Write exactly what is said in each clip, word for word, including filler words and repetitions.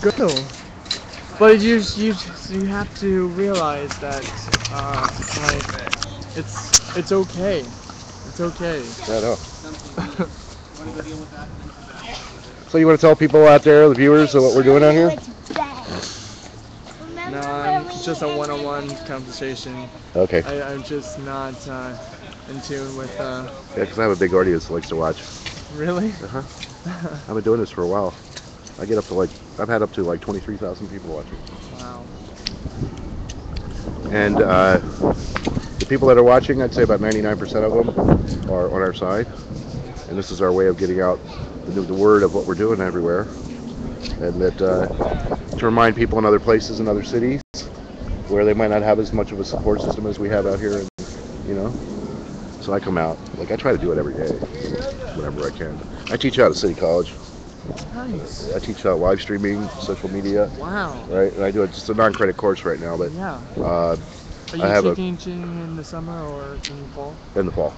go. But you you you have to realize that uh, like it's it's okay. It's okay. Shut up. So you want to tell people out there, the viewers, what we're doing out here? No, I'm, it's just a one-on-one conversation. Okay. I, I'm just not uh, in tune with. Uh, yeah, because I have a big audience that likes to watch. Really? Uh huh. I've been doing this for a while. I get up to like I've had up to like twenty-three thousand people watching. Wow. And uh, the people that are watching, I'd say about ninety-nine percent of them are on our side, and this is our way of getting out the, the word of what we're doing everywhere, and that uh, to remind people in other places and other cities where they might not have as much of a support system as we have out here, and you know. So I come out, like I try to do it every day, whenever I can. I teach out at City College. Nice. I teach uh, live streaming, social media. Wow. Right, and I do it just a non-credit course right now, but yeah. Uh, Are you I have teaching a, in the summer or in the fall? In the fall.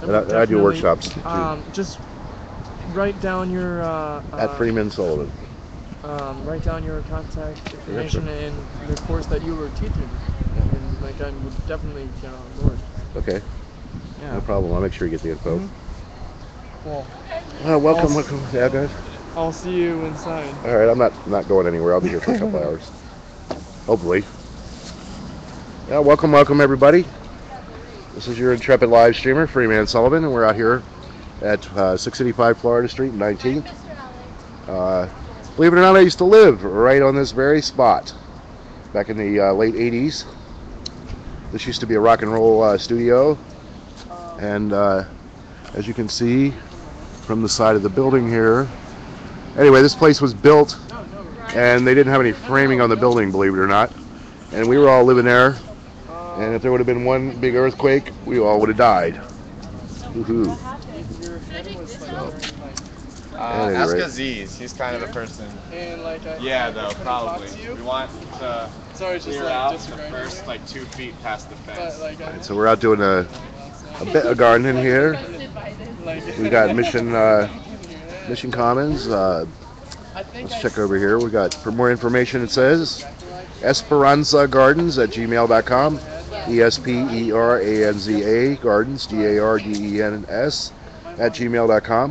That and I, and I do workshops. Um, too. Just write down your. Uh, at uh, Freeman Sullivan. Um, write down your contact information and the course that you were teaching, and like I would definitely get on board. Okay. Yeah. No problem. I'll make sure you get the info. Mm-hmm. Well, uh, welcome, I'll welcome, yeah, guys. I'll see you inside. All right, I'm not not going anywhere. I'll be here for a couple hours, hopefully. Yeah, welcome, welcome everybody. This is your intrepid live streamer, Freeman Sullivan, and we're out here at uh, six eighty-five Florida Street, nineteenth. Uh, believe it or not, I used to live right on this very spot back in the uh, late eighties. This used to be a rock and roll uh, studio, and uh, as you can see from the side of the building here. Anyway, this place was built and they didn't have any framing on the building, believe it or not. And we were all living there. And if there would have been one big earthquake, we all would have died. Woohoo. So, uh, ask Aziz, he's kind of the person. Yeah, though, probably. We want to clear out the first like two feet past the fence. Right, so we're out doing a, a bit of gardening here. We got Mission uh, Mission Commons. Uh, let's check over here. We got, for more information, it says Esperanza Gardens at gmail dot com. E S P E R A N Z A Gardens, G A R D E N S at gmail dot com.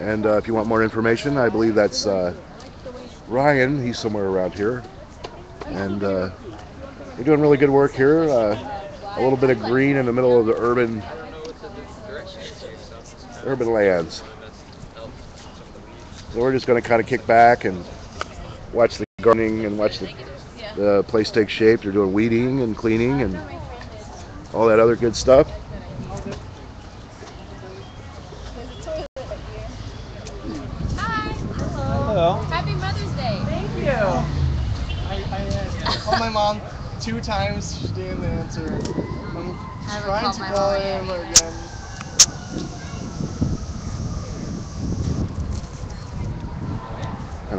And uh, if you want more information, I believe that's uh, Ryan. He's somewhere around here. And uh, we're doing really good work here. Uh, a little bit of green in the middle of the urban urban lands. So we're just going to kind of kick back and watch the gardening and watch the, the place take shape. They're doing weeding and cleaning and all that other good stuff. Hi. Hello. Happy Mother's Day. Thank you. I, I called my mom two times. She didn't answer. I'm trying to call him again.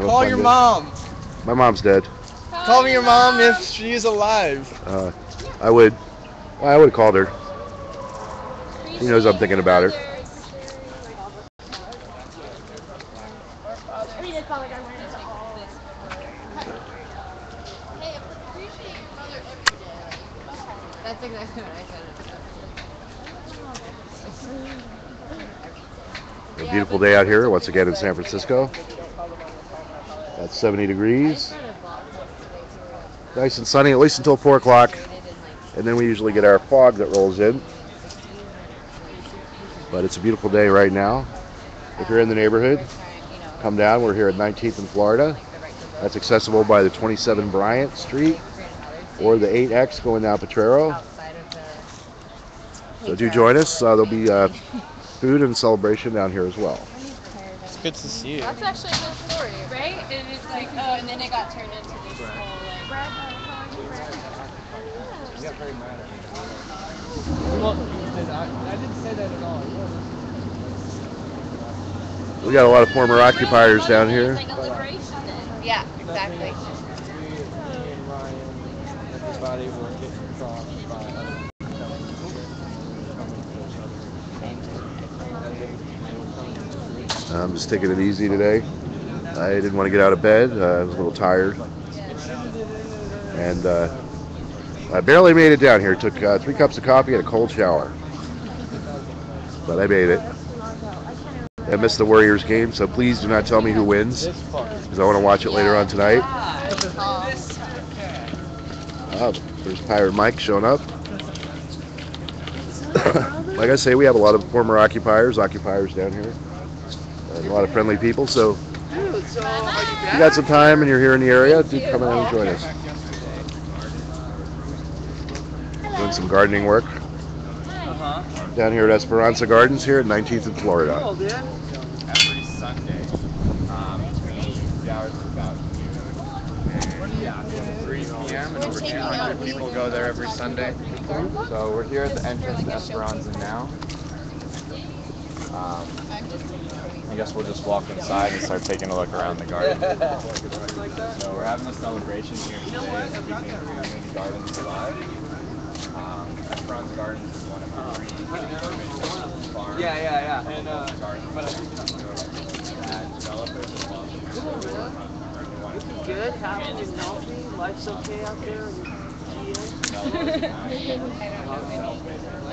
Call your mom. My mom's dead. Call, Call me your mom, mom if she's alive. Uh, I would. I would have called her. She knows I'm thinking about her. That's exactly what I said. A beautiful day out here once again in San Francisco. That's seventy degrees. Nice and sunny, at least until four o'clock. And then we usually get our fog that rolls in. But it's a beautiful day right now. If you're in the neighborhood, come down. We're here at nineteenth and Florida. That's accessible by the twenty-seven Bryant Street or the eight X going down Potrero. So do join us. Uh, there'll be uh, food and celebration down here as well. It's good to see you. That's actually a good story, right? And it's like, oh, and then it got turned into this whole like. You got very mad at me. Well, I didn't say that at all. We got a lot of former occupiers down here. It's like a liberation. Yeah, exactly. Everybody will get crossed by other. I'm just taking it easy today. I didn't want to get out of bed. Uh, I was a little tired. And uh, I barely made it down here. It took uh, three cups of coffee and a cold shower. But I made it. I missed the Warriors game, so please do not tell me who wins, because I want to watch it later on tonight. Oh, there's Pirate Mike showing up. Like I say, we have a lot of former occupiers, occupiers down here, and a lot of friendly people, so if you got some time and you're here in the area, do come out and join us. Doing some gardening work down here at Esperanza Gardens here at nineteenth and Florida. Every Sunday, um, the hours are about three p m and over two hundred people go there every Sunday. So we're here at the entrance to Esperanza now. Um, I guess we'll just walk inside and start taking a look around the garden. So we're having a celebration here today, keeping community gardens alive. Um, Esperanza Gardens is one of our three Mission Farms. Yeah, yeah, yeah. And uh, developers. This is good, having you healthy, life's okay out there, and you're I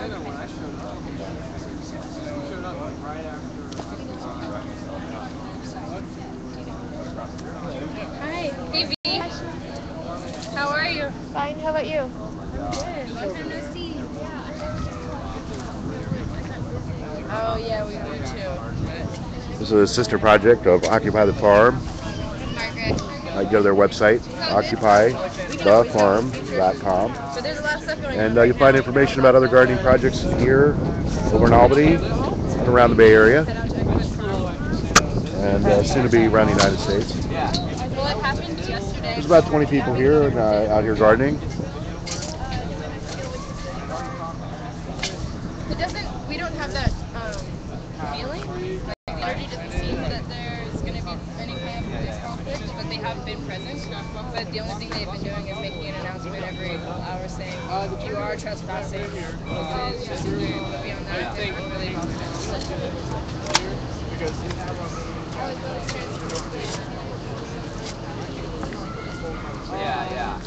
know when I showed up, I showed up like right after. Hi, hey B. How are you? Fine, how about you? I'm good. Long time no see. Oh yeah, we were too. This is a sister project of Occupy the Farm. I go to their website, occupy the farm dot com, and uh, you'll find information about other gardening projects here, over in Albany, and around the Bay Area, and uh, soon to be around the United States. There's about twenty people here and, uh, out here gardening. It doesn't. We don't have that um, feeling, like energy doesn't seem that there's going to be any kind of but they have been present, but the only thing they've been doing is making an announcement every hour saying, you are trespassing, this is just rude, be on that, they were really bothered. Yeah, yeah.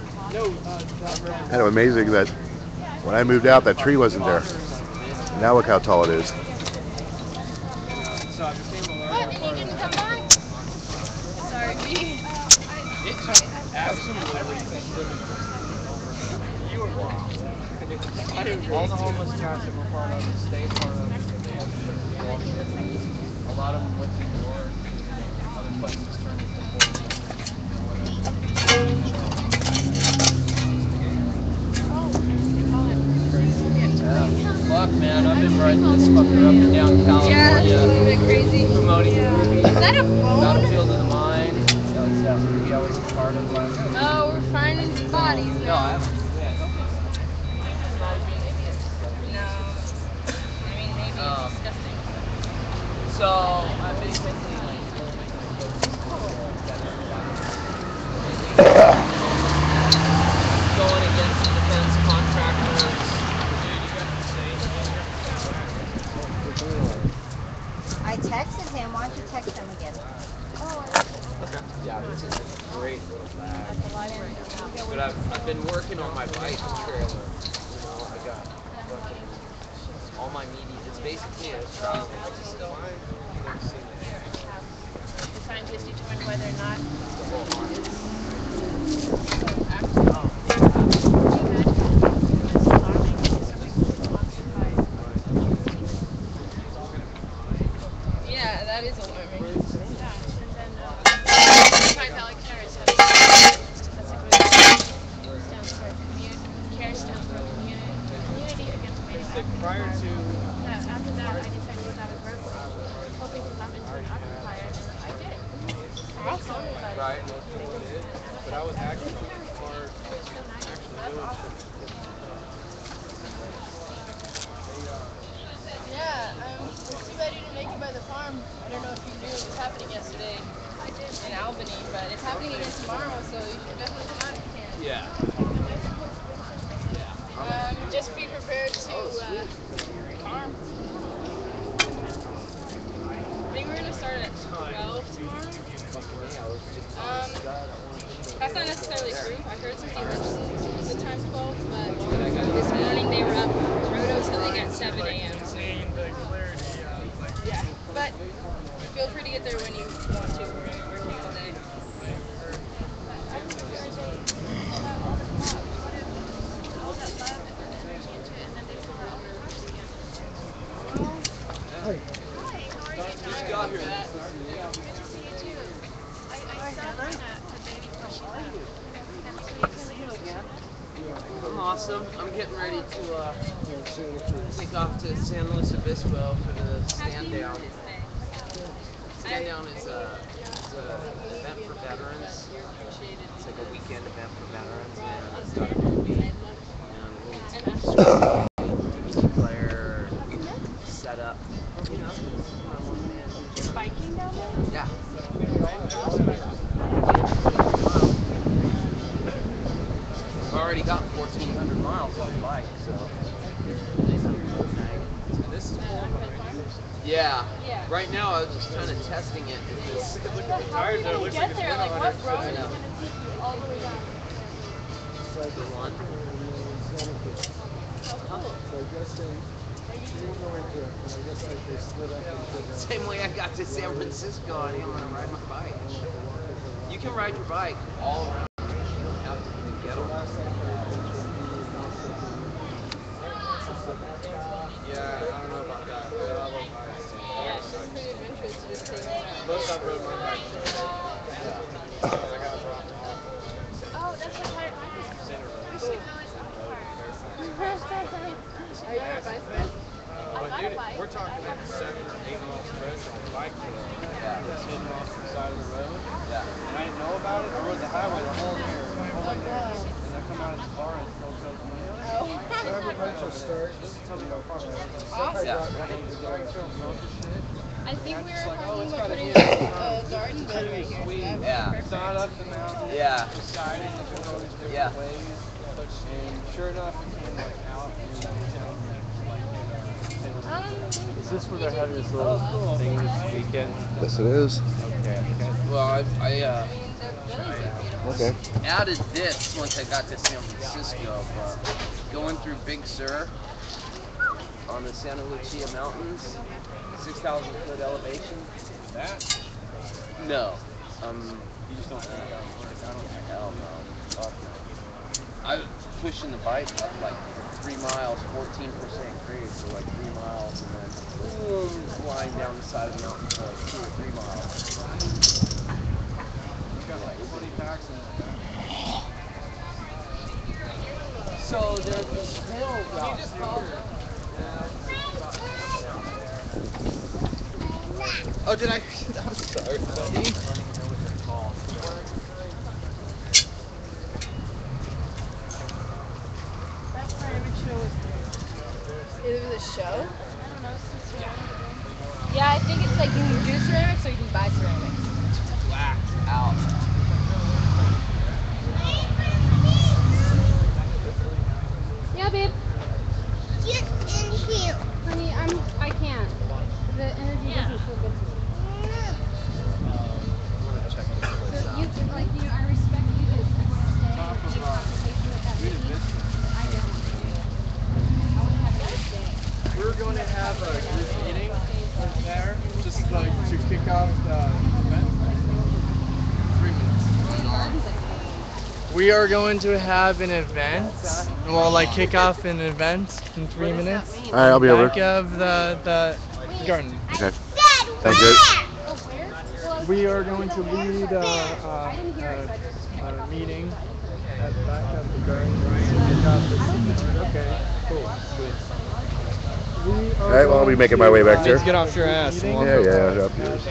Kind of amazing that when I moved out, that tree wasn't there. Now look how tall it is. All the homeless cats that were part of it stayed part of it. They had a lot of them went to New York and other places turned into whatever. Fuck man, I've been riding this fucker up and down California. Yeah, it's a little bit crazy. Promoting the movie. Is that a phone? Battlefield of the Mind. We always were part of last week. Oh, we're finding these bodies now. No, I haven't. Um, so I'm basically like going against the defense contractors. I texted him. Why don't you text him again? Oh. Okay. Yeah, this is a great little bag. But I've I've been working on my bike trailer. You know, I got all my media. Basically, a trial. The scientists determine whether or not the whole arm is. Yeah, that is alarming. And then, find out like care stands for community. Care stands for community. Community against manufacturing. Prior to. After that, I decided that I was verbally hoping to bump into an occupier, and I did. Awesome. Right, that's what it is. But I was actually smart. That's awesome. Yeah, um, we're too ready to make it by the farm. I don't know if you knew it was happening yesterday in Albany, but it's happening again tomorrow, so you should definitely come out if you can. Yeah. Um, just be prepared to uh, farm. I think we're going to start at twelve tomorrow. Um, that's not necessarily true. I've heard some people listen to times twelve, but this morning they were up roto tilling at seven a m Yeah, but feel free to get there when you want to. We're going to be working all day. Hi. Hi, how are you? Good job here. Good to see you too. I, I saw Hannah today before she left. Nice to see you again. I'm awesome. I'm getting ready to uh, take off to San Luis Obispo for the stand down. Stand down is uh, an event for veterans. It's like a weekend event for veterans, and it's got a movie and a music player set up. You know, biking down there? Yeah. I've already got fourteen hundred miles on the bike, so. This is cool. Yeah. Yeah. Right now, I was just kind of testing it. It was, it looked like tired though. It looks like it's been like, what road is going to take you all the way down? The one. Huh? Same way I got to San Francisco, I didn't want to ride my bike. You can ride your bike all around. You don't have to even get on. Yeah, I don't know about that. Yeah, it's just pretty adventurous to just take it out. Most I've rode my bike. Oh, that's what I like. We should go as Occupy. Are you a bicycle? I've got a bike. We're talking like seven or eight miles stretch on the bike today. Yeah. That's hidden off the side of the road. Yeah. And I didn't know about it. I rode the highway the whole year. Oh, no. I come out of the bar and still says, oh, I think we were talking about putting a garden bed right here. Yeah. Not up the mountain. Yeah. Yeah. And sure enough, it came like out. Is this where they had this little thing this weekend? Yes, it is. Okay. Well, I, I uh. Okay. Added this once I got to San Francisco, but going through Big Sur on the Santa Lucia Mountains, six thousand foot elevation. That? No. Um, you just don't think I don't think hell no. Fuck no. I was pushing the bike up like three miles, fourteen percent grade, so like three miles, and then flying down the side of the mountain for like two or three miles. So there's a hill out here. Oh, did I? I'm sorry. That's private show. It was a show? I don't know. Yeah, I think it's like you can do ceramics or you can buy ceramics. It's blacked out. Yeah, babe. Get in here. Honey, I'm, I can't. The energy yeah. doesn't feel good to me. Yeah. So you, like, you know, I respect you to stay and take a conversation with that baby. I don't want to. I want to have a nice day. We're going to have a group meeting over there, just like to kick off the event. Three minutes. We are going to have an event. We'll like kick off an event in three minutes. All right, I'll be over. Back of the the garden. Okay. Thank you. We are going to lead a, a, a meeting at the back of the garden. Okay. Cool. All right. Well, I'll be making my way back there. Get off your ass. Yeah, yeah. Up yours.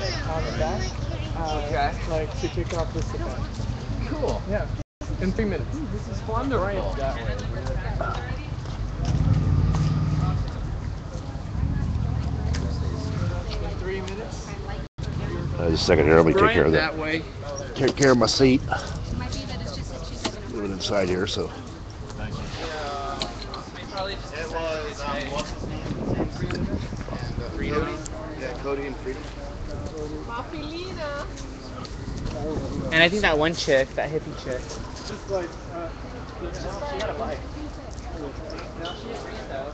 Okay. Like to kick off this event. Cool. Yeah. In three minutes. Ooh, this is fun to write that way. In three minutes. Uh, just a second here. Let me Brian, take care of that. that way. Take care of my seat. It might be that it's just that she's like a living inside here, so. Thank you. Uh, probably just it was. Um, what's his name? Freeman. And uh, Freedom. Yeah, Cody and Freedom. Moffy Lena. And I think that one chick, that hippie chick. Just like, uh, she had a bike. Now she has three though.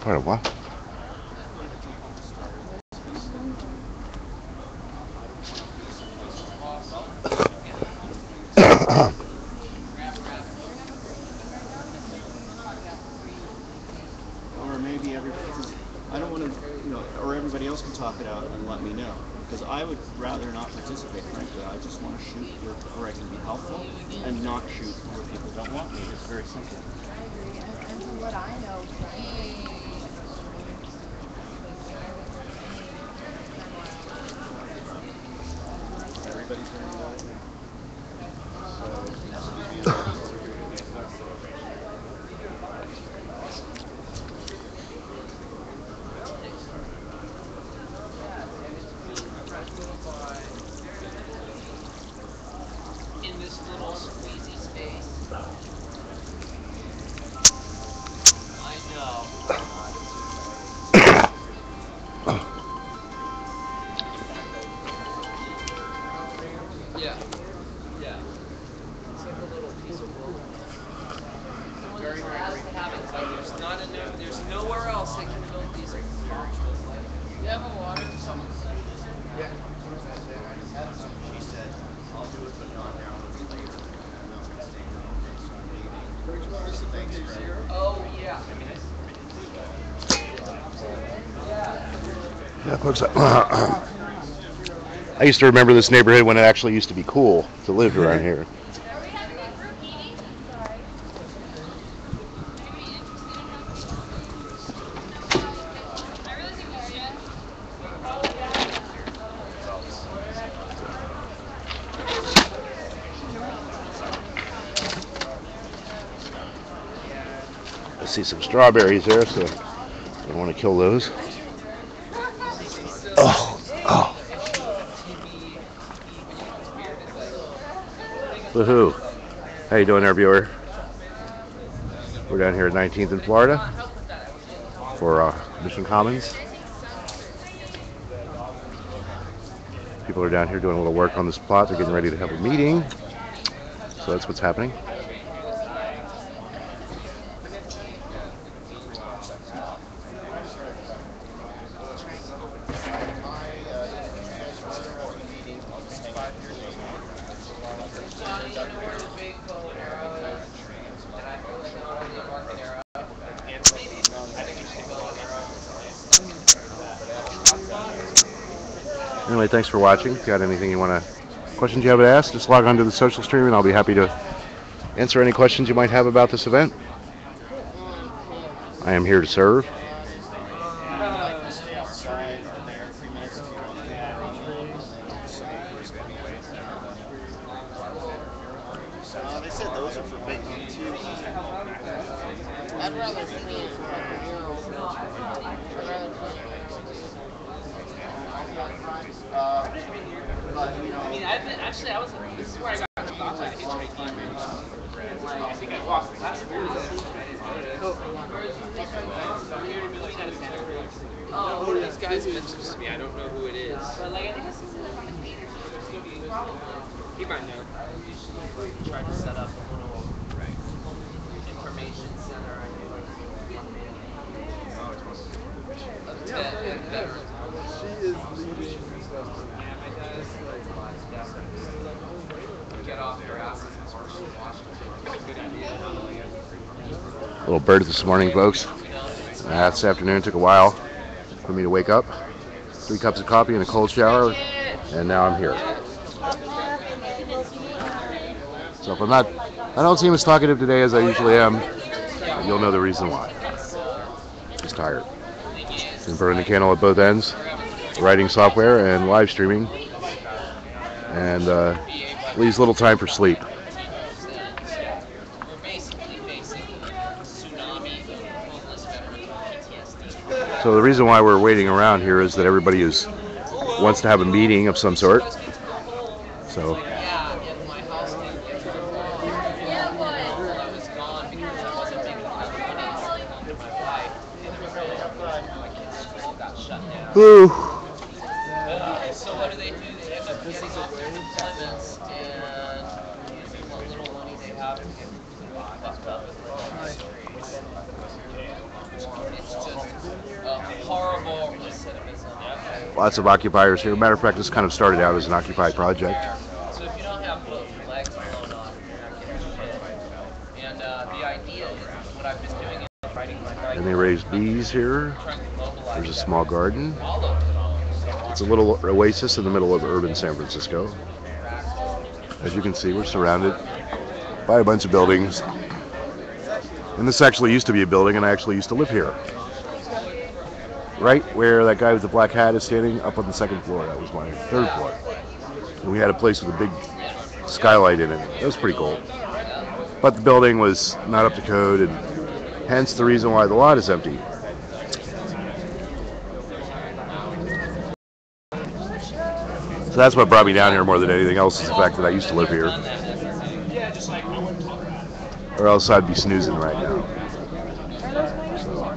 Part of what? Or maybe every, I don't want to, you know, or everybody else can talk it out and let me know. Because I would rather not participate, frankly. I just want to shoot where, where I can be helpful and not shoot where people don't want me. It's very simple. I agree. And from what I know, frankly, I used to remember this neighborhood when it actually used to be cool to live around here. I see some strawberries there, so I don't want to kill those. Woohoo! How you doing, our viewer? We're down here at nineteenth in Florida for uh, Mission Commons. People are down here doing a little work on this plot. They're getting ready to have a meeting, so that's what's happening. Anyway, thanks for watching. If you've got anything you want to, questions you haven't asked, just log on to the social stream and I'll be happy to answer any questions you might have about this event. I am here to serve. Little bird this morning, folks. Uh, this afternoon took a while for me to wake up. Three cups of coffee and a cold shower, and now I'm here. So if I'm not, I don't seem as talkative today as I usually am. You'll know the reason why. Just tired. Been burning the candle at both ends. Writing software and live streaming, and uh, leaves little time for sleep. So the reason why we're waiting around here is that everybody is, wants to have a meeting of some sort. So Ooh. Okay, so what do they do? They end up getting off their deployments and using what little money they have to get fucked up in the streets. It's just a horrible recidivism. Lots of occupiers here. Matter of fact, this kind of started out as an Occupy project. So if you don't have both legs blown off, you're not getting shit. And uh, the idea is what I've been doing is writing my guide. And they raise bees here. There's a small garden. It's a little oasis in the middle of urban San Francisco. As you can see, we're surrounded by a bunch of buildings. And this actually used to be a building, and I actually used to live here. Right where that guy with the black hat is standing, up on the second floor. That was my third floor. And we had a place with a big skylight in it. That was pretty cool. But the building was not up to code, and hence the reason why the lot is empty. So that's what brought me down here more than anything else, is the fact that I used to live here. Or else I'd be snoozing right now. So,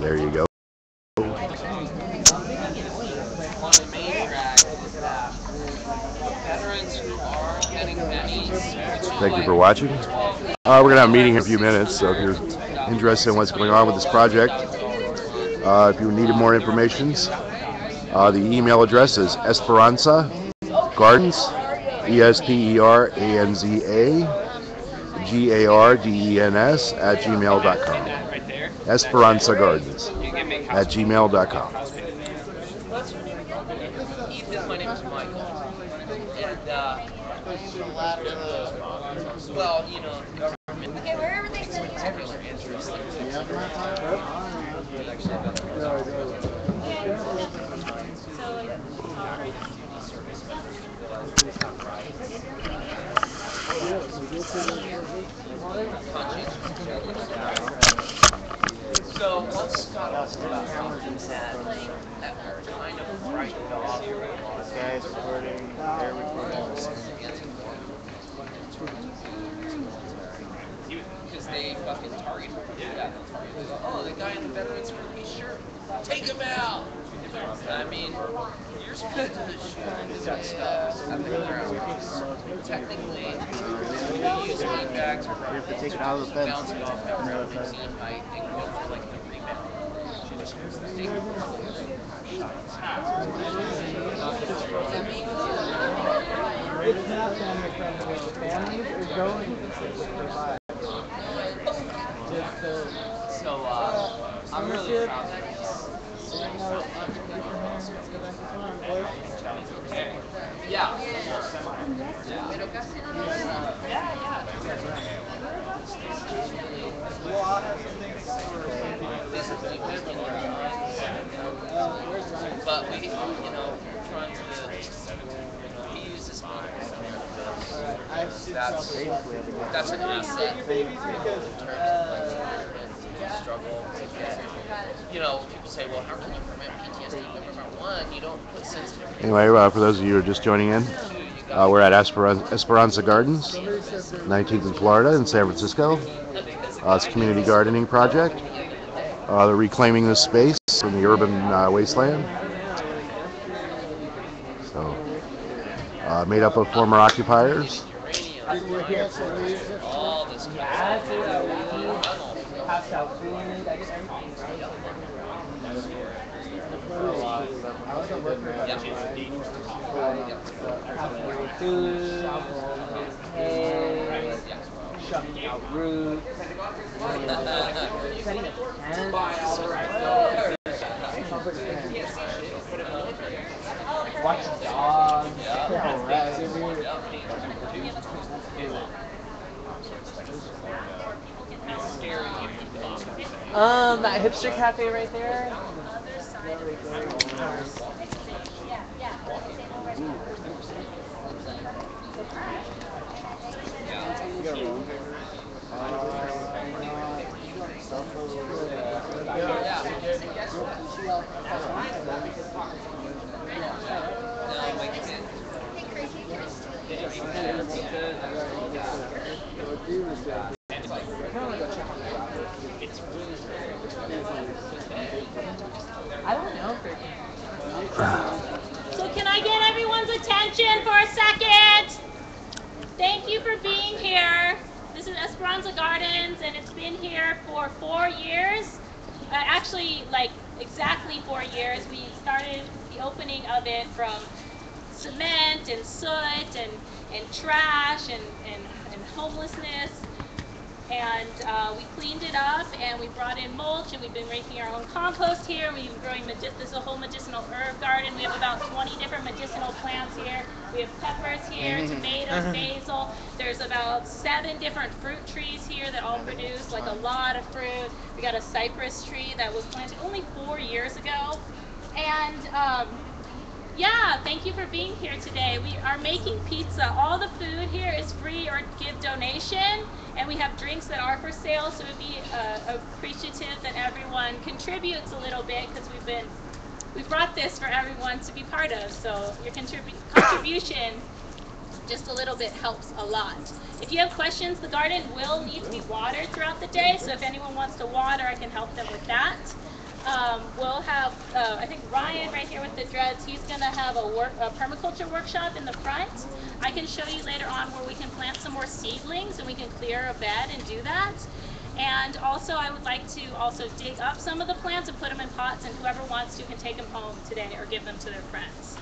there you go. Thank you for watching. Uh, we're going to have a meeting in a few minutes, so if you're interested in what's going on with this project, uh, if you needed more information, Uh, the email address is Esperanza Gardens, E S P E R A N Z A G A R D E N S at gmail dot com. Esperanza Gardens at gmail dot com. What's your name again? Ethan, my name is Michael. And, uh, the ladder of the, well, you know, government. Okay, wherever they send you. Particular interest. So what's got us about something that that kind of frightened off this guy's recording, they're recording because they fucking targeted that. Oh, the guy in the veterans movie shirt, take him out. I mean, you're supposed to shoot that stuff at the ground. Technically, we use lead bags or just bounce it off the ground and lean height and go for like the rebound. So, uh, I'm really proud of this. Yeah. But we, you know, we're trying to he uses money. That's that's an asset in terms of like struggle to get, you know, people say, well, how can you prevent P T S D? Number one, you don't put sensitivity. Anyway, uh, for those of you who are just joining in, uh, we're at Esperanza, Esperanza Gardens, nineteenth in Florida in San Francisco. Uh, it's a community gardening project. Uh, they're reclaiming this space from the urban uh, wasteland. So, uh, made up of former occupiers. Watch dogs. Um, that hipster cafe right there. Yeah. It's really Esperanza Gardens, and it's been here for four years. Uh, actually, like exactly four years. We started the opening of it from cement and soot and, and trash and, and, and homelessness. And uh, we cleaned it up and we brought in mulch, and we've been making our own compost here. We've been growing, this is a whole medicinal herb garden. We have about twenty different medicinal plants here. We have peppers here, mm-hmm. tomatoes, uh-huh. basil. There's about seven different fruit trees here that all produce like a lot of fruit. We got a cypress tree that was planted only four years ago. And um, yeah, thank you for being here today. We are making pizza. All the food here is free or give donation. And we have drinks that are for sale, so it would be uh, appreciative that everyone contributes a little bit, because we've been, we brought this for everyone to be part of. So your contribu contribution, just a little bit, helps a lot. If you have questions, the garden will need to be watered throughout the day. So if anyone wants to water, I can help them with that. Um, we'll have, uh, I think Ryan right here with the dreads, he's going to have a, work, a permaculture workshop in the front. I can show you later on where we can plant some more seedlings and we can clear a bed and do that. And also I would like to also dig up some of the plants and put them in pots, and whoever wants to can take them home today or give them to their friends.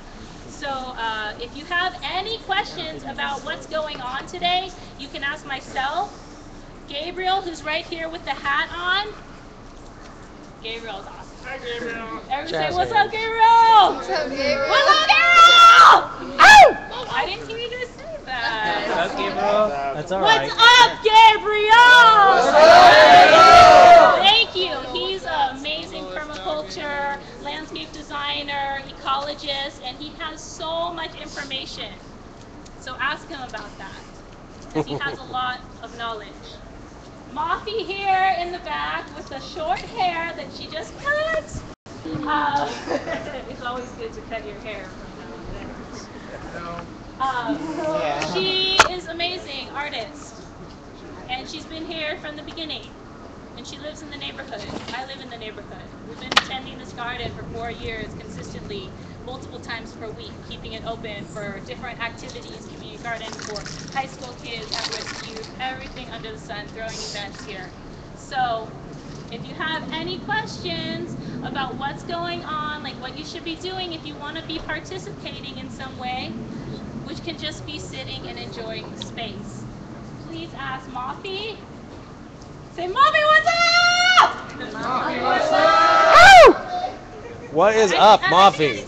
So uh, if you have any questions about what's going on today, you can ask myself, Gabriel, who's right here with the hat on. Gabriel's awesome. Hi, Gabriel. Everybody say, what's up, Gabriel? What's up, Gabriel? What's up, Gabriel? Oh! I didn't hear you guys say that. What's up, Gabriel? That's all right. What's up, Gabriel? What's up, Gabriel? Thank you. He's an amazing permaculture, landscape designer, ecologist, and he has so much information. So ask him about that, because he has a lot of knowledge. Moffy here in the back with the short hair that she just cut. Um, it's always good to cut your hair from now on there. Um, yeah. She is amazing artist, and she's been here from the beginning, and she lives in the neighborhood. I live in the neighborhood. We've been attending this garden for four years consistently, multiple times per week, keeping it open for different activities, community garden for high school kids, at-risk youth, everything under the sun, throwing events here. So if you have any questions about what's going on, like what you should be doing if you want to be participating in some way, which can just be sitting and enjoying the space, please ask Moffy. Say, Moffy, what's up? Moffy, what's up? Oh! What is I, up, I, I Moffy?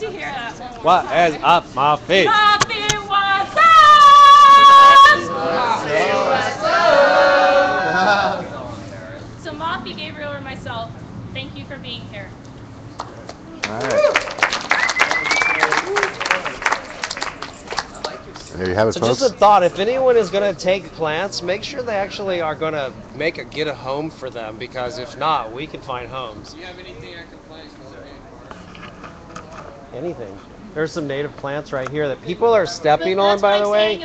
What is up, Moffy? Moffy, what's up? So Moffy, Gabriel, or myself, thank you for being here. All right. There you have it, so folks. Just a thought: if anyone is going to take plants, make sure they actually are going to make a get a home for them, because if not, we can find homes. Do you have anything I can place? Anything. There's some native plants right here that people are stepping on, by the way.